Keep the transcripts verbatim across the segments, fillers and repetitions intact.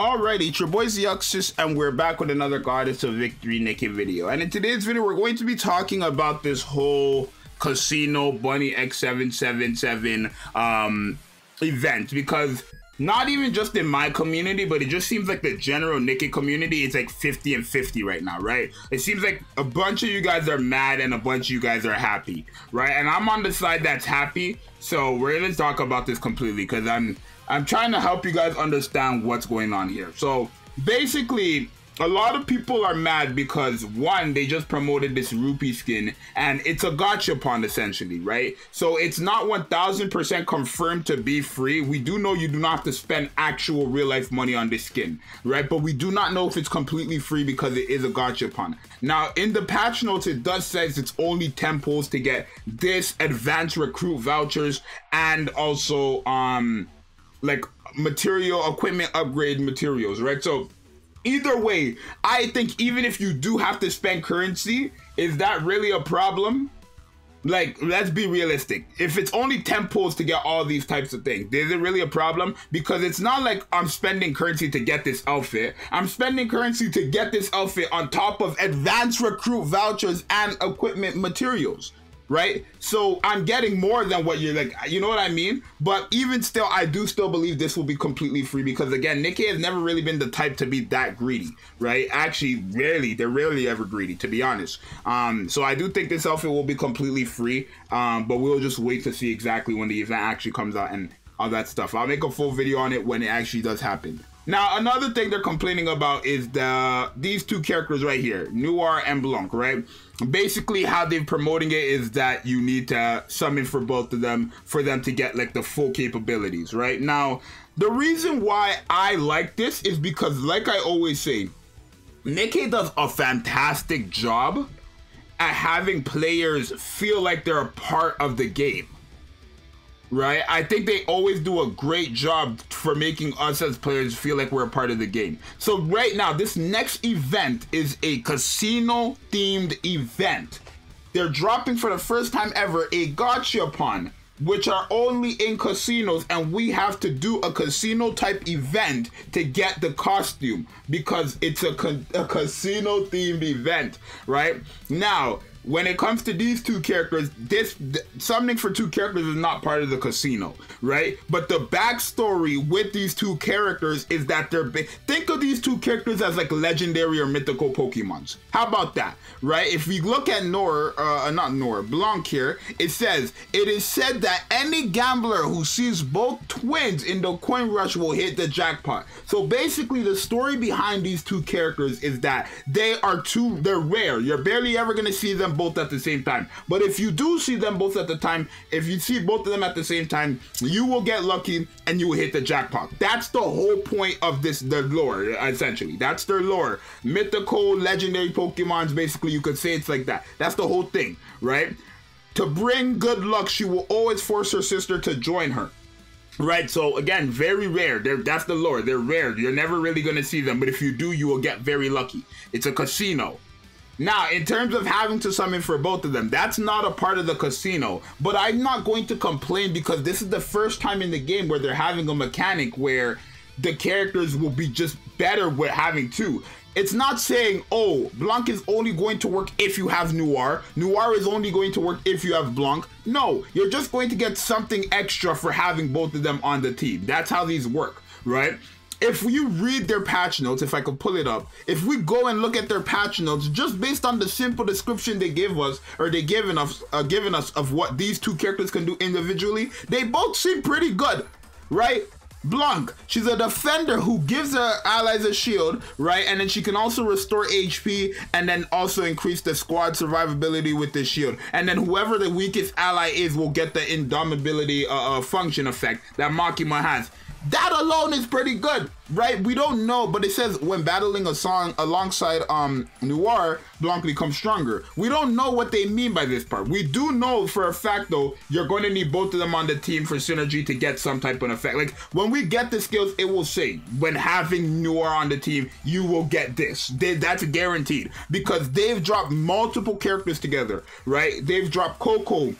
Alrighty, it's your boy Zxous, and we're back with another Goddess of Victory Nikke video. And in today's video, we're going to be talking about this whole Casino Bunny X seven seven seven um, event, because not even just in my community, but it just seems like the general Nikke community is like fifty and fifty right now, right? It seems like a bunch of you guys are mad and a bunch of you guys are happy, right? And I'm on the side that's happy, so we're gonna talk about this completely because I'm I'm trying to help you guys understand what's going on here. So basically, a lot of people are mad because, one, they just promoted this rupee skin and it's a gacha pawn essentially, right? So it's not one thousand percent confirmed to be free. We do know you do not have to spend actual real life money on this skin, right? But we do not know if it's completely free because it is a gacha pawn. Now, in the patch notes, it does says it's only ten pulls to get this advanced recruit vouchers and also, um... like material, equipment upgrade materials, right? So either way, I think even if you do have to spend currency, is that really a problem? Like, let's be realistic. If it's only ten pulls to get all these types of things, is it really a problem? Because it's not like I'm spending currency to get this outfit. I'm spending currency to get this outfit on top of advanced recruit vouchers and equipment materials, right? So I'm getting more than what you're like, you know what I mean? But even still, I do still believe this will be completely free because, again, Nikke has never really been the type to be that greedy, right? Actually, rarely, they're rarely ever greedy, to be honest. Um, so I do think this outfit will be completely free, um, but we'll just wait to see exactly when the event actually comes out and all that stuff. I'll make a full video on it when it actually does happen. Now, another thing they're complaining about is the these two characters right here, Noir and Blanc, right? Basically, how they're promoting it is that you need to summon for both of them for them to get, like, the full capabilities, right? Now, the reason why I like this is because, like I always say, Nikke does a fantastic job at having players feel like they're a part of the game, right? I think they always do a great job for making us as players feel like we're a part of the game. So right now, this next event is a casino themed event. They're dropping for the first time ever a gacha pawn, which are only in casinos, and we have to do a casino type event to get the costume because it's a, ca a casino themed event, right? Now, when it comes to these two characters, this th summoning for two characters is not part of the casino, right? But the backstory with these two characters is that they're big. Think of these two characters as like legendary or mythical Pokemons. How about that, right? If we look at Noir, uh, not Noir, Blanc here, it says, it is said that any gambler who sees both twins in the coin rush will hit the jackpot. So basically the story behind these two characters is that they are too, they're rare. You're barely ever gonna see them both at the same time, but if you do see them both at the time, if you see both of them at the same time, you will get lucky and you will hit the jackpot. That's the whole point of this, the lore, essentially. That's their lore. Mythical, legendary Pokemons, basically, you could say it's like that. That's the whole thing, right? To bring good luck, she will always force her sister to join her, right? So again, very rare. They're, that's the lore. They're rare. You're never really going to see them, but if you do, you will get very lucky. It's a casino. Now, in terms of having to summon for both of them, that's not a part of the casino, but I'm not going to complain because this is the first time in the game where they're having a mechanic where the characters will be just better with having two. It's not saying, oh, Blanc is only going to work if you have Noir. Noir is only going to work if you have Blanc. No, you're just going to get something extra for having both of them on the team. That's how these work, right? If you read their patch notes, if I could pull it up, if we go and look at their patch notes, just based on the simple description they give us, or they given us, uh, given us of what these two characters can do individually, they both seem pretty good, right? Blanc, she's a defender who gives her allies a shield, right? And then she can also restore H P and then also increase the squad survivability with the shield. And then whoever the weakest ally is will get the indomitability uh, uh, function effect that Makima has. That alone is pretty good, right? We don't know, but it says when battling a song alongside um, Noir, Blanc becomes stronger. We don't know what they mean by this part. We do know for a fact, though, you're going to need both of them on the team for synergy to get some type of effect. Like, when we get the skills, it will say, when having Noir on the team, you will get this. They, that's guaranteed, because they've dropped multiple characters together, right? They've dropped Coco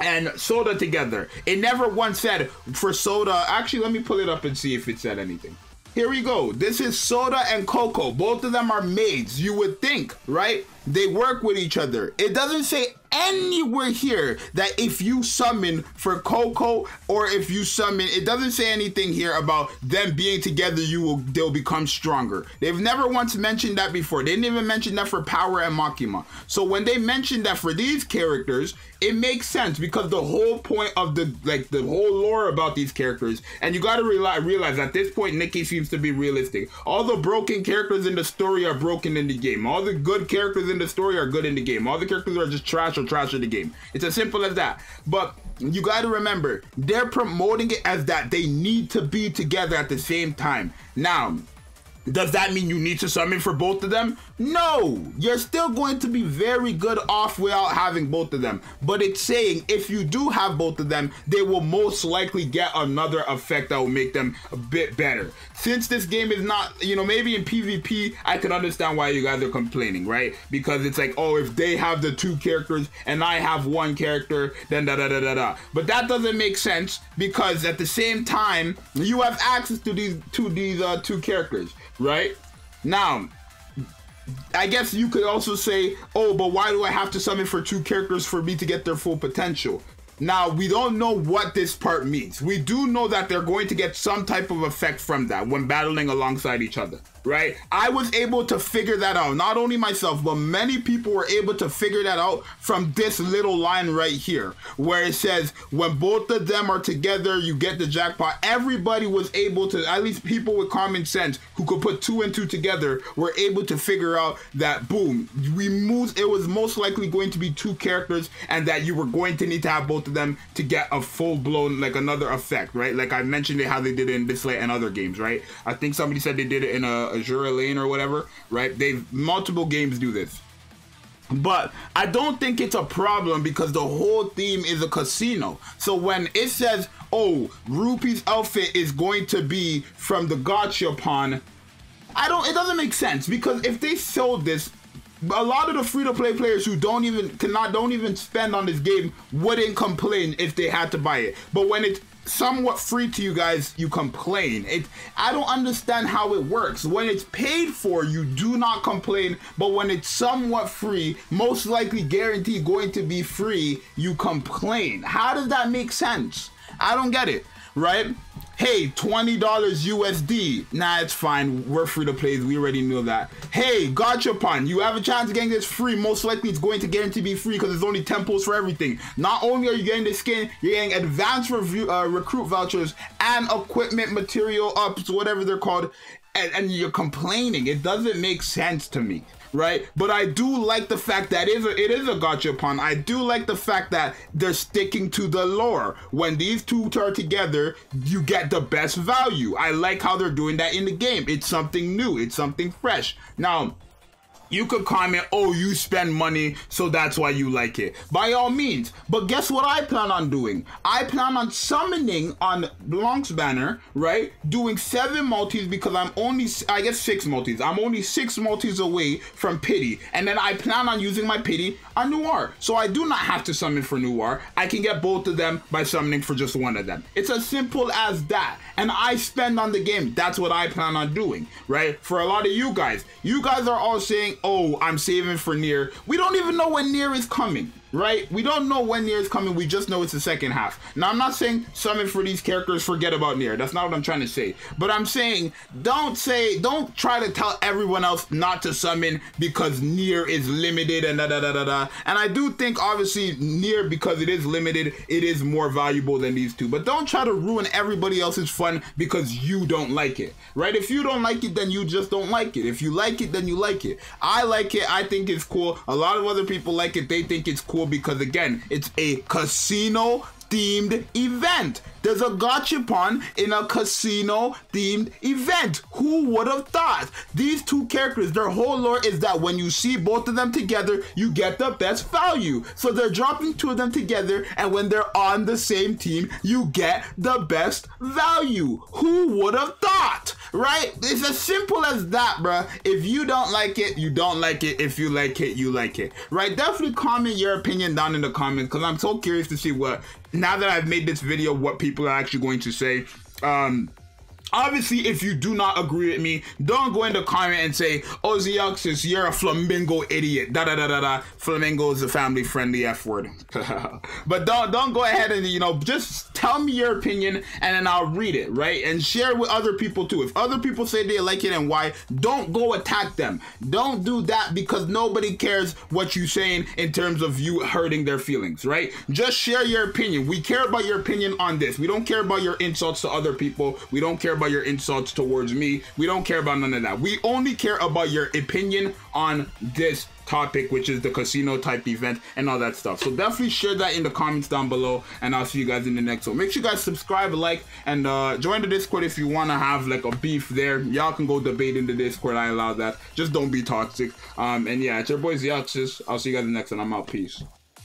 and Soda together. It never once said for Soda, actually let me pull it up and see if it said anything. Here we go. This is Soda and Coco. Both of them are maids, you would think, right? They work with each other. It doesn't say anywhere here that if you summon for Coco or if you summon, it doesn't say anything here about them being together, you will, they'll become stronger. They've never once mentioned that before. They didn't even mention that for Power and Makima. So when they mentioned that for these characters, it makes sense because the whole point of the, like the whole lore about these characters, and you gotta realize at this point, Nikke seems to be realistic. All the broken characters in the story are broken in the game. All the good characters in the story are good in the game. All the characters are just trash or trash in the game. It's as simple as that. But you got to remember, they're promoting it as that they need to be together at the same time. Now, does that mean you need to summon for both of them? No, you're still going to be very good off without having both of them. But it's saying if you do have both of them, they will most likely get another effect that will make them a bit better. Since this game is not, you know, maybe in PvP, I can understand why you guys are complaining, right? Because it's like, oh, if they have the two characters and I have one character, then da da da da da. But that doesn't make sense because at the same time, you have access to these to these uh, two characters, right? Now, I guess you could also say, oh, but why do I have to summon for two characters for me to get their full potential? Now, we don't know what this part means. We do know that they're going to get some type of effect from that when battling alongside each other, right? I was able to figure that out. Not only myself, but many people were able to figure that out from this little line right here, where it says, when both of them are together, you get the jackpot. Everybody was able to, at least people with common sense who could put two and two together, were able to figure out that, boom, we moved, it was most likely going to be two characters and that you were going to need to have both to them to get a full-blown, like another effect, right? Like I mentioned it, how they did it in this lane and other games, right? I think somebody said they did it in a Azura Lane or whatever, right? They've multiple games do this. But I don't think it's a problem because the whole theme is a casino. So when it says, oh, Rupee's outfit is going to be from the gacha pawn, I don't, it doesn't make sense because if they sold this, a lot of the free-to-play players who don't even cannot don't even spend on this game wouldn't complain if they had to buy it. But when it's somewhat free to you guys, you complain. It I don't understand how it works. When it's paid for, you do not complain, but when it's somewhat free, most likely guaranteed going to be free, you complain. How does that make sense? I don't get it, right? Hey, twenty dollars U S D. Nah, it's fine. We're free to play. We already knew that. Hey, gachapon. You have a chance of getting this free. Most likely it's going to guarantee be free because there's only ten pulls for everything. Not only are you getting the skin, you're getting advanced review, uh, recruit vouchers and equipment, material ups, whatever they're called. And, and you're complaining. It doesn't make sense to me, right? But I do like the fact that it is a, it is a gachapon. I do like the fact that they're sticking to the lore. When these two are together, you get the best value. I like how they're doing that in the game. It's something new. It's something fresh. Now, you could comment, oh, you spend money, so that's why you like it. By all means. But guess what I plan on doing? I plan on summoning on Blanc's banner, right? Doing seven multis because I'm only, I guess six multis. I'm only six multis away from Pity. And then I plan on using my Pity on Noir. So I do not have to summon for Noir. I can get both of them by summoning for just one of them. It's as simple as that. And I spend on the game. That's what I plan on doing, right? For a lot of you guys, you guys are all saying, oh, I'm saving for Nier. We don't even know when Nier is coming, right? We don't know when Nier is coming. We just know it's the second half. Now, I'm not saying summon for these characters, forget about Nier. That's not what I'm trying to say. But I'm saying, don't say, don't try to tell everyone else not to summon because Nier is limited and da da da da da. And I do think, obviously, Nier, because it is limited, it is more valuable than these two. But don't try to ruin everybody else's fun because you don't like it, right? If you don't like it, then you just don't like it. If you like it, then you like it. I like it. I think it's cool. A lot of other people like it. They think it's cool because, again, it's a casino themed event. There's a gachapon in a casino themed event. Who would have thought? These two characters, their whole lore is that when you see both of them together, you get the best value. So they're dropping two of them together, and when they're on the same team, you get the best value. Who would have thought? Right? It's as simple as that, bruh. If you don't like it, you don't like it. If you like it, you like it. Right? Definitely comment your opinion down in the comments because I'm so curious to see what, now that I've made this video, what people are actually going to say. Um, Obviously, if you do not agree with me, don't go in the comment and say, "Oh, Zxous, you're a flamingo idiot." Da da da da da. Flamingo is a family-friendly F word. But don't don't go ahead and, you know, just tell me your opinion and then I'll read it, right? And share it with other people too. If other people say they like it and why, don't go attack them. Don't do that, because nobody cares what you're saying in terms of you hurting their feelings, right? Just share your opinion. We care about your opinion on this. We don't care about your insults to other people. We don't care about your insults towards me. We don't care about none of that. We only care about your opinion on this topic, which is the casino type event and all that stuff. So definitely share that in the comments down below, and I'll see you guys in the next one. Make sure you guys subscribe, like, and uh join the Discord if you want to have like a beef there. Y'all can go debate in the Discord, I allow that. Just don't be toxic. Um and yeah, it's your boy Zxous. I'll see you guys in the next one. I'm out. Peace.